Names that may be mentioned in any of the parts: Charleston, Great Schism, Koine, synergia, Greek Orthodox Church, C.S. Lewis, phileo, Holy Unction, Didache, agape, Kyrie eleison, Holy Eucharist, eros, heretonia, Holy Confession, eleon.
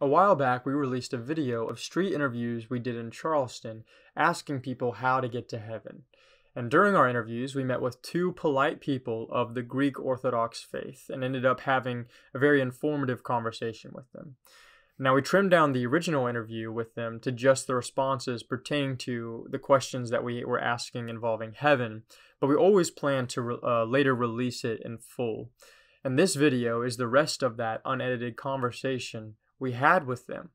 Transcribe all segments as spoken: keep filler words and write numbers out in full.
A while back, we released a video of street interviews we did in Charleston, asking people how to get to heaven. And during our interviews, we met with two polite people of the Greek Orthodox faith and ended up having a very informative conversation with them. Now, we trimmed down the original interview with them to just the responses pertaining to the questions that we were asking involving heaven, but we always plan to re- uh, later release it in full. And this video is the rest of that unedited conversation we had with them.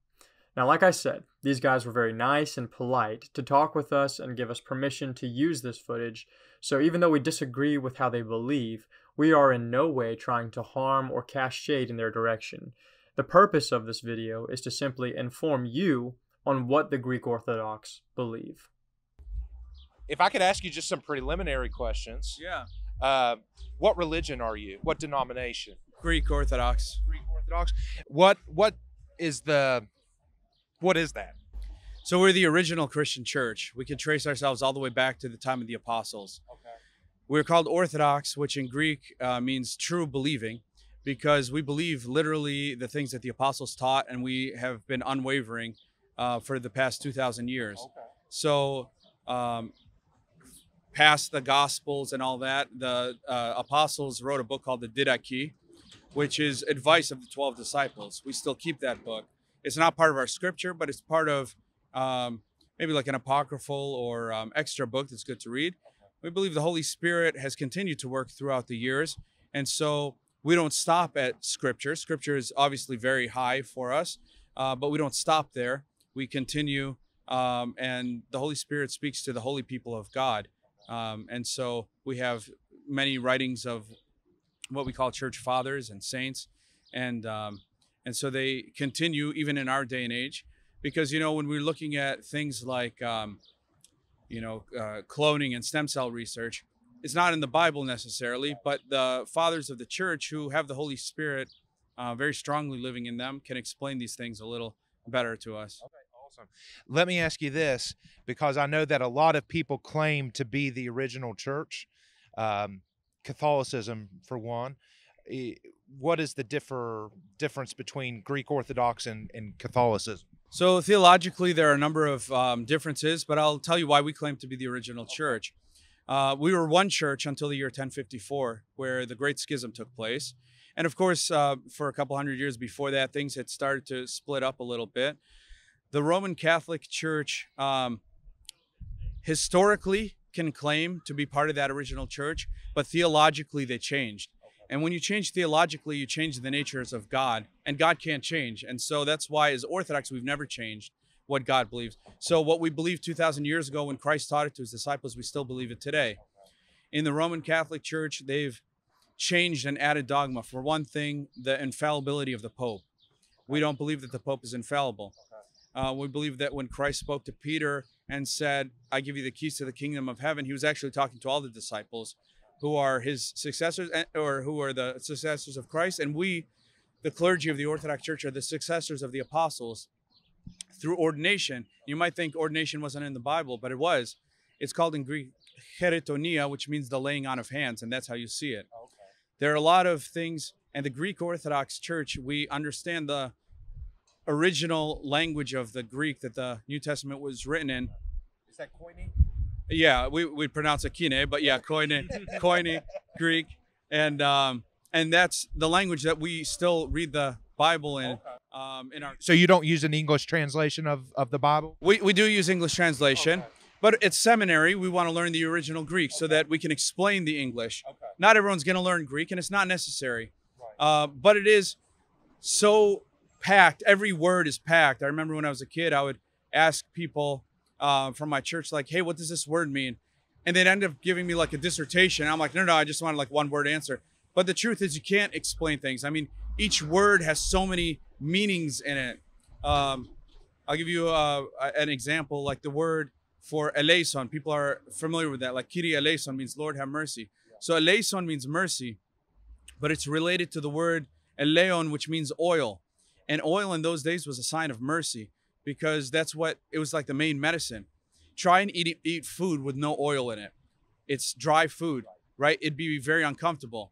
Now, like I said, these guys were very nice and polite to talk with us and give us permission to use this footage, so even though we disagree with how they believe, we are in no way trying to harm or cast shade in their direction. The purpose of this video is to simply inform you on what the Greek Orthodox believe. If I could ask you just some preliminary questions. Yeah. Uh, what religion are you? What denomination? Greek Orthodox. Greek Orthodox. What, what is the... What is that? So we're the original Christian church. We can trace ourselves all the way back to the time of the apostles. Okay. We're called Orthodox, which in Greek uh, means true believing, because we believe literally the things that the apostles taught, and we have been unwavering uh, for the past two thousand years. Okay. So um, past the Gospels and all that, the uh, apostles wrote a book called the Didache, which is advice of the twelve disciples. We still keep that book. It's not part of our scripture, but it's part of um, maybe like an apocryphal or um, extra book that's good to read. We believe the Holy Spirit has continued to work throughout the years. And so we don't stop at scripture. Scripture is obviously very high for us, uh, but we don't stop there. We continue, um, and the Holy Spirit speaks to the holy people of God. Um, and so we have many writings of what we call church fathers and saints, and um, And so they continue even in our day and age, because, you know, when we're looking at things like, um, you know, uh, cloning and stem cell research, it's not in the Bible necessarily, but the fathers of the church who have the Holy Spirit uh, very strongly living in them can explain these things a little better to us. Okay, awesome. Let me ask you this, because I know that a lot of people claim to be the original church, um, Catholicism for one. What is the differ difference between Greek Orthodox and, and Catholicism? So theologically, there are a number of um, differences, but I'll tell you why we claim to be the original church. Uh, we were one church until the year ten fifty-four, where the Great Schism took place. And of course, uh, for a couple hundred years before that, things had started to split up a little bit. The Roman Catholic Church um, historically can claim to be part of that original church, but theologically they changed. And when you change theologically, you change the natures of God, and God can't change. And so that's why, as Orthodox, we've never changed what God believes. So what we believed two thousand years ago when Christ taught it to his disciples, we still believe it today. In the Roman Catholic Church, they've changed and added dogma. For one thing, the infallibility of the Pope. We don't believe that the Pope is infallible. Uh, we believe that when Christ spoke to Peter and said, "I give you the keys to the kingdom of heaven," he was actually talking to all the disciples, who are his successors, or who are the successors of Christ. And we, the clergy of the Orthodox Church, are the successors of the apostles through ordination. You might think ordination wasn't in the Bible, but it was. It's called in Greek heretonia, which means the laying on of hands, and that's how you see it. Okay. There are a lot of things, and the Greek Orthodox Church, we understand the original language of the Greek that the New Testament was written in. Is that Koine? Yeah, we, we pronounce it Kine, but yeah, Koine, Koine, Greek. And um, and that's the language that we still read the Bible in. Okay. Um, in our so you don't use an English translation of, of the Bible? We, we do use English translation, okay. But at seminary, we want to learn the original Greek, okay, so that we can explain the English. Okay. Not everyone's going to learn Greek, and it's not necessary. Right. Uh, but it is so packed. Every word is packed. I remember when I was a kid, I would ask people, Uh, from my church, like, "Hey, what does this word mean?" And they'd end up giving me like a dissertation. I'm like, no, no, I just wanted like one word answer. But the truth is, you can't explain things. I mean, each word has so many meanings in it. Um, I'll give you uh, an example, like the word for eleison. People are familiar with that. Like Kyrie eleison means Lord have mercy. So eleison means mercy, but it's related to the word eleon, which means oil. And oil in those days was a sign of mercy, because that's what, it was like the main medicine. Try and eat eat food with no oil in it. It's dry food, right? It'd be very uncomfortable.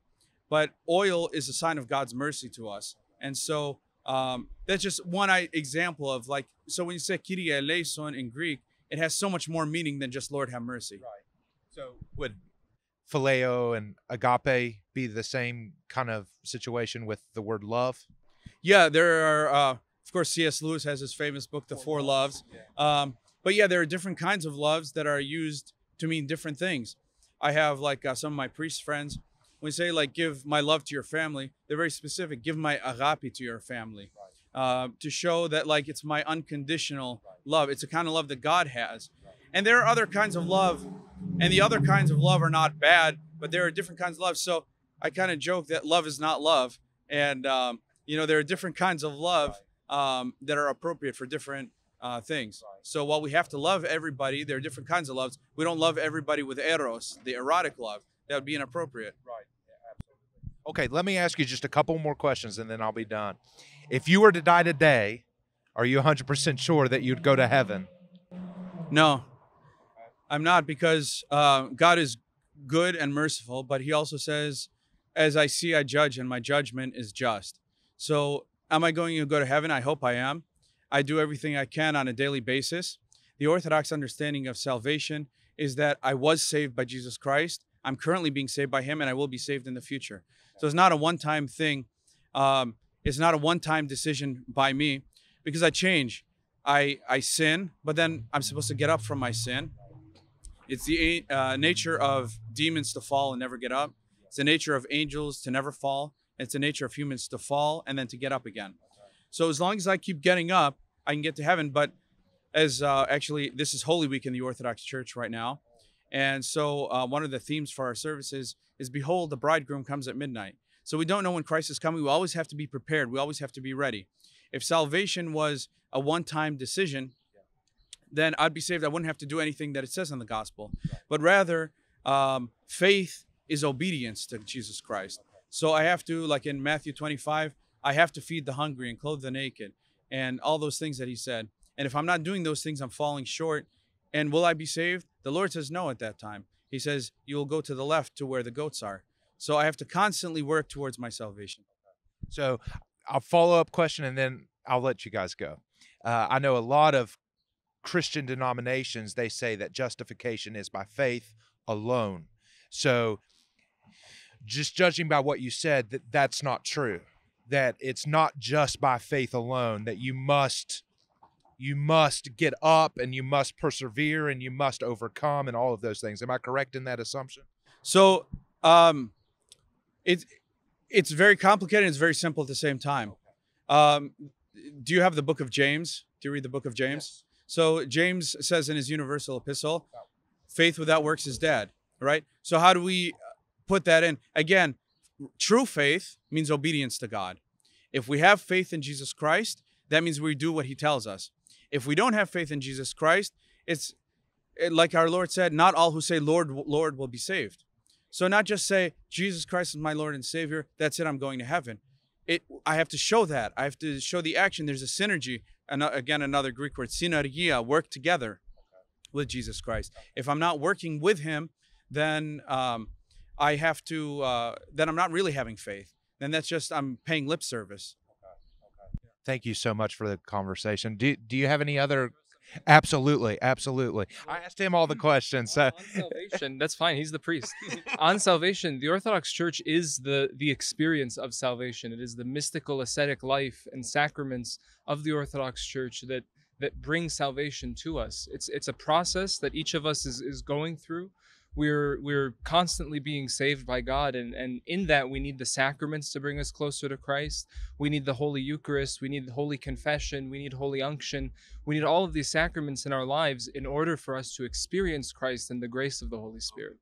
But oil is a sign of God's mercy to us. And so Um, that's just one I, example of like, so when you say Kyrie eleison in Greek, it has so much more meaning than just Lord have mercy. Right. So would phileo and agape be the same kind of situation with the word love? Yeah, there are, uh, of course, C S Lewis has his famous book, The Four, Four Loves. loves. Yeah. Um, but yeah, there are different kinds of loves that are used to mean different things. I have like uh, some of my priest friends, when we say like, give my love to your family, they're very specific, give my agape to your family. Right. Uh, to show that like, it's my unconditional right. love. It's a kind of love that God has. Right. And there are other kinds of love, and the other kinds of love are not bad, but there are different kinds of love. So I kind of joke that love is not love. And, um, you know, there are different kinds of love right. um, that are appropriate for different Uh, things. Right. So while we have to love everybody, there are different kinds of loves. We don't love everybody with eros, the erotic love. That would be inappropriate. Right. Yeah, absolutely. Okay, let me ask you just a couple more questions and then I'll be done. If you were to die today, are you one hundred percent sure that you'd go to heaven? No, I'm not, because uh, God is good and merciful, but he also says, as I see, I judge, and my judgment is just. So am I going to go to heaven? I hope I am. I do everything I can on a daily basis. The Orthodox understanding of salvation is that I was saved by Jesus Christ. I'm currently being saved by him, and I will be saved in the future. So it's not a one-time thing. Um, it's not a one-time decision by me, because I change. I, I sin, but then I'm supposed to get up from my sin. It's the uh, nature of demons to fall and never get up. It's the nature of angels to never fall. It's the nature of humans to fall and then to get up again. So as long as I keep getting up, I can get to heaven. But as uh, actually, this is Holy Week in the Orthodox Church right now. And so uh, one of the themes for our services is, behold, the bridegroom comes at midnight. So we don't know when Christ is coming. We always have to be prepared. We always have to be ready. If salvation was a one-time decision, then I'd be saved. I wouldn't have to do anything that it says in the gospel. But rather, um, faith is obedience to Jesus Christ. So I have to, like in Matthew twenty-five, I have to feed the hungry and clothe the naked and all those things that he said. And if I'm not doing those things, I'm falling short. And will I be saved? The Lord says no at that time. He says, you will go to the left to where the goats are. So I have to constantly work towards my salvation. So I'll follow up question and then I'll let you guys go. Uh, I know a lot of Christian denominations, they say that justification is by faith alone. So just judging by what you said, that that's not true. That it's not just by faith alone, that you must, you must get up and you must persevere and you must overcome and all of those things. Am I correct in that assumption? So um, it's, it's very complicated and it's very simple at the same time. Um, do you have the book of James? Do you read the book of James? Yes. So James says in his universal epistle, faith without works is dead, right? So how do we put that in? Again, true faith means obedience to God. If we have faith in Jesus Christ, that means we do what he tells us. If we don't have faith in Jesus Christ, it's like our Lord said, not all who say, Lord, Lord, will be saved. So not just say, Jesus Christ is my Lord and Savior, that's it, I'm going to heaven. It, I have to show that. I have to show the action. There's a synergy, and again, another Greek word, synergia, work together with Jesus Christ. If I'm not working with him, then um, I have to, uh, then I'm not really having faith. Then that's just, I'm paying lip service. Okay, okay. Thank you so much for the conversation. Do, do you have any other? Absolutely. Absolutely. I asked him all the questions. So. On salvation, that's fine. He's the priest. On salvation, the Orthodox Church is the, the experience of salvation. It is the mystical ascetic life and sacraments of the Orthodox Church that, that bring salvation to us. It's, it's a process that each of us is, is going through. We're, we're constantly being saved by God, and, and in that we need the sacraments to bring us closer to Christ. We need the Holy Eucharist, we need the Holy Confession, we need Holy Unction. We need all of these sacraments in our lives in order for us to experience Christ and the grace of the Holy Spirit.